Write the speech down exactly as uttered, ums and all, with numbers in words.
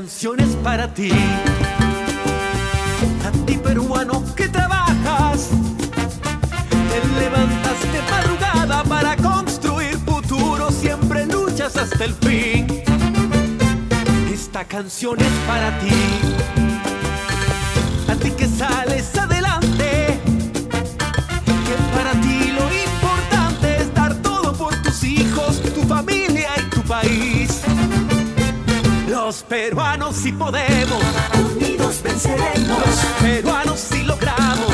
canciones para ti, a ti peruano que trabajas, te levantas de madrugada para construir futuro, siempre luchas hasta el fin. Esta canción es para ti, a ti que sales adelante, que para ti lo importante es dar todo por tus hijos, tu familia y tu país. Los peruanos sí podemos, unidos venceremos. Los peruanos sí logramos.